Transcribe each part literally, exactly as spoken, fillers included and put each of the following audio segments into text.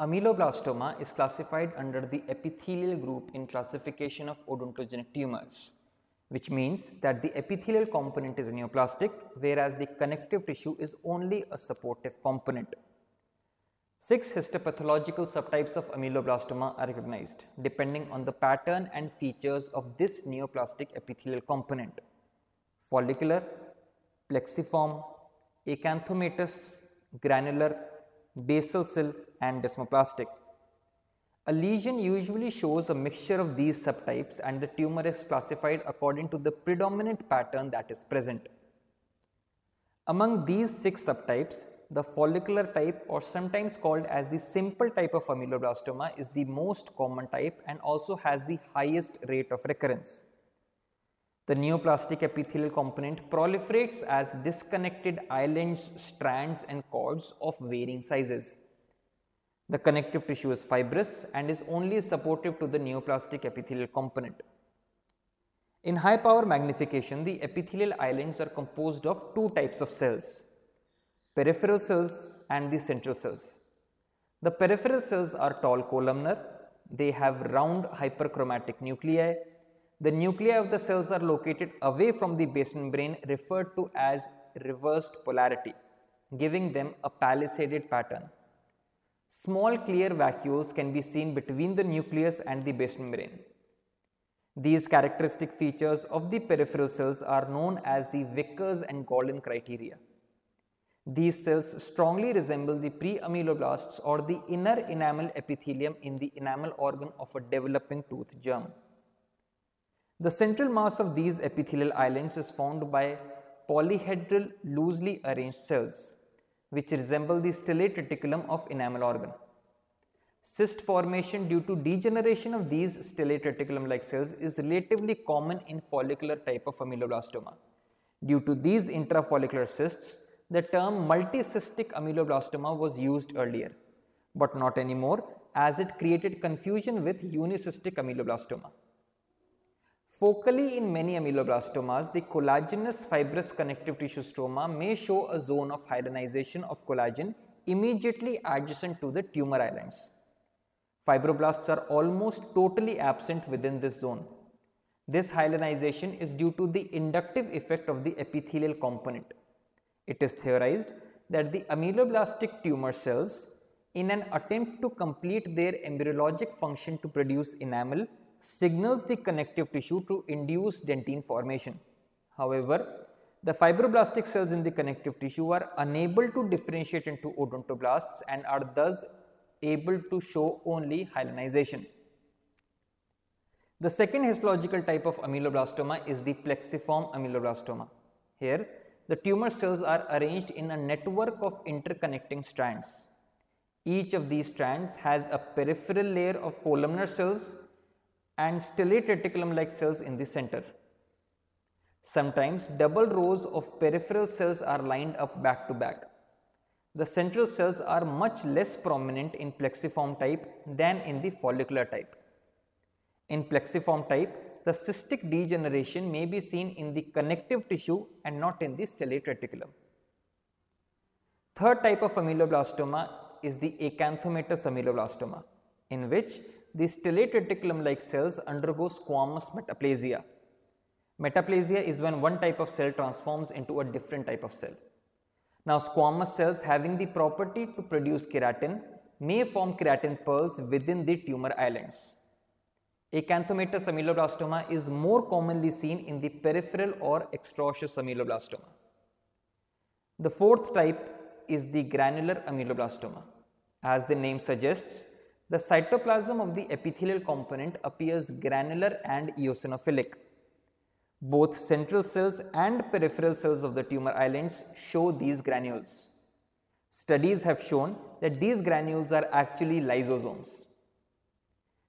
Ameloblastoma is classified under the epithelial group in classification of odontogenic tumors, which means that the epithelial component is neoplastic, whereas the connective tissue is only a supportive component. Six histopathological subtypes of ameloblastoma are recognized, depending on the pattern and features of this neoplastic epithelial component: follicular, plexiform, acanthomatous, granular, basal cell, and desmoplastic. A lesion usually shows a mixture of these subtypes, and the tumor is classified according to the predominant pattern that is present. Among these six subtypes, the follicular type, or sometimes called as the simple type of ameloblastoma, is the most common type and also has the highest rate of recurrence. The neoplastic epithelial component proliferates as disconnected islands, strands, and cords of varying sizes. The connective tissue is fibrous and is only supportive to the neoplastic epithelial component. In high power magnification, the epithelial islands are composed of two types of cells: peripheral cells and the central cells. The peripheral cells are tall columnar, they have round hyperchromatic nuclei. The nuclei of the cells are located away from the base membrane, referred to as reversed polarity, giving them a palisaded pattern. Small clear vacuoles can be seen between the nucleus and the base membrane. These characteristic features of the peripheral cells are known as the Vickers and Gorlin criteria. These cells strongly resemble the preameloblasts, or the inner enamel epithelium in the enamel organ of a developing tooth germ. The central mass of these epithelial islands is formed by polyhedral loosely arranged cells, which resemble the stellate reticulum of enamel organ. Cyst formation due to degeneration of these stellate reticulum like cells is relatively common in follicular type of ameloblastoma. Due to these intrafollicular cysts, the term multicystic ameloblastoma was used earlier, but not anymore, as it created confusion with unicystic ameloblastoma. Focally, in many ameloblastomas, the collagenous fibrous connective tissue stroma may show a zone of hyalinization of collagen immediately adjacent to the tumor islands. Fibroblasts are almost totally absent within this zone. This hyalinization is due to the inductive effect of the epithelial component. It is theorized that the ameloblastic tumor cells, in an attempt to complete their embryologic function to produce enamel, signals the connective tissue to induce dentine formation. However, the fibroblastic cells in the connective tissue are unable to differentiate into odontoblasts and are thus able to show only hyalinization. The second histological type of ameloblastoma is the plexiform ameloblastoma. Here, the tumor cells are arranged in a network of interconnecting strands. Each of these strands has a peripheral layer of columnar cells and stellate reticulum like cells in the center. Sometimes double rows of peripheral cells are lined up back to back. The central cells are much less prominent in plexiform type than in the follicular type. In plexiform type, the cystic degeneration may be seen in the connective tissue and not in the stellate reticulum. Third type of ameloblastoma is the acanthomatous ameloblastoma, in which the stellate reticulum like cells undergo squamous metaplasia. Metaplasia is when one type of cell transforms into a different type of cell. Now, squamous cells having the property to produce keratin may form keratin pearls within the tumor islands. Acanthomatous ameloblastoma is more commonly seen in the peripheral or extrocious ameloblastoma. The fourth type is the granular ameloblastoma. As the name suggests, the cytoplasm of the epithelial component appears granular and eosinophilic. Both central cells and peripheral cells of the tumor islands show these granules. Studies have shown that these granules are actually lysosomes.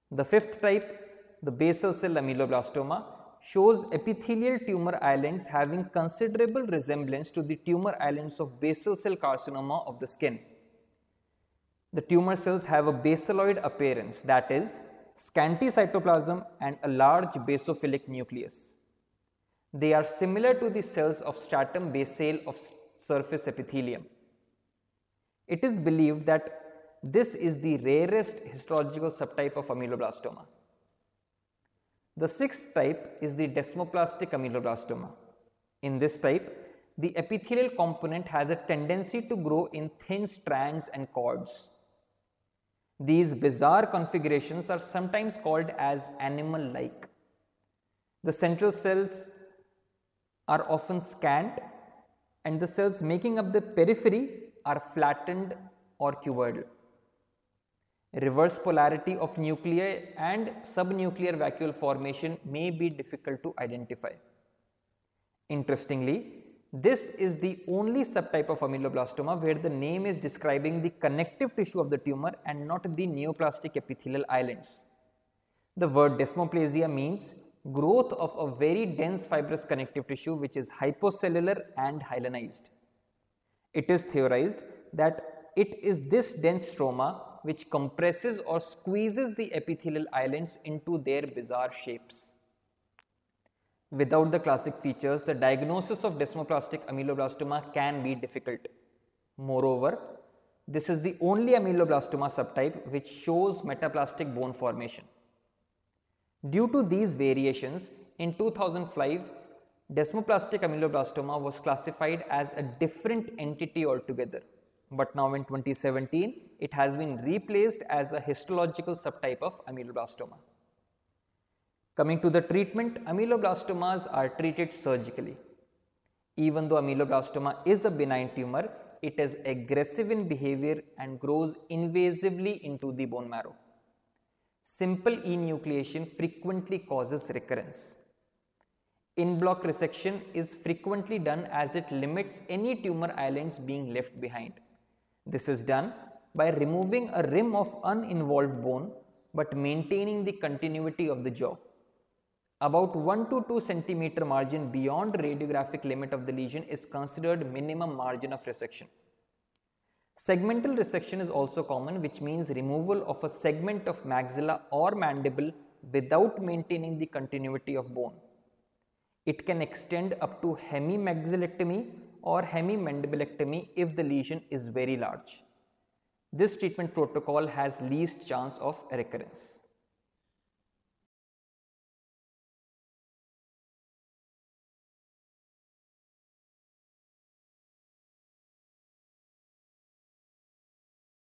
The fifth type, the basal cell ameloblastoma, shows epithelial tumor islands having considerable resemblance to the tumor islands of basal cell carcinoma of the skin. The tumor cells have a basaloid appearance, that is, scanty cytoplasm and a large basophilic nucleus. They are similar to the cells of stratum basale of surface epithelium. It is believed that this is the rarest histological subtype of ameloblastoma. The sixth type is the desmoplastic ameloblastoma. In this type, the epithelial component has a tendency to grow in thin strands and cords. These bizarre configurations are sometimes called as animal-like. The central cells are often scant, and the cells making up the periphery are flattened or cuboidal. Reverse polarity of nuclei and subnuclear vacuole formation may be difficult to identify. Interestingly, this is the only subtype of ameloblastoma where the name is describing the connective tissue of the tumor and not the neoplastic epithelial islands. The word desmoplasia means growth of a very dense fibrous connective tissue which is hypocellular and hyalinized. It is theorized that it is this dense stroma which compresses or squeezes the epithelial islands into their bizarre shapes. Without the classic features, the diagnosis of desmoplastic ameloblastoma can be difficult. Moreover, this is the only ameloblastoma subtype which shows metaplastic bone formation. Due to these variations, in two thousand five, desmoplastic ameloblastoma was classified as a different entity altogether. But now in twenty seventeen, it has been replaced as a histological subtype of ameloblastoma. Coming to the treatment, ameloblastomas are treated surgically. Even though ameloblastoma is a benign tumor, it is aggressive in behavior and grows invasively into the bone marrow. Simple enucleation frequently causes recurrence. In-block resection is frequently done as it limits any tumor islands being left behind. This is done by removing a rim of uninvolved bone but maintaining the continuity of the jaw. About one to two centimeter margin beyond radiographic limit of the lesion is considered minimum margin of resection. Segmental resection is also common, which means removal of a segment of maxilla or mandible without maintaining the continuity of bone. It can extend up to hemimaxillectomy or hemimandiblectomy if the lesion is very large. This treatment protocol has least chance of recurrence.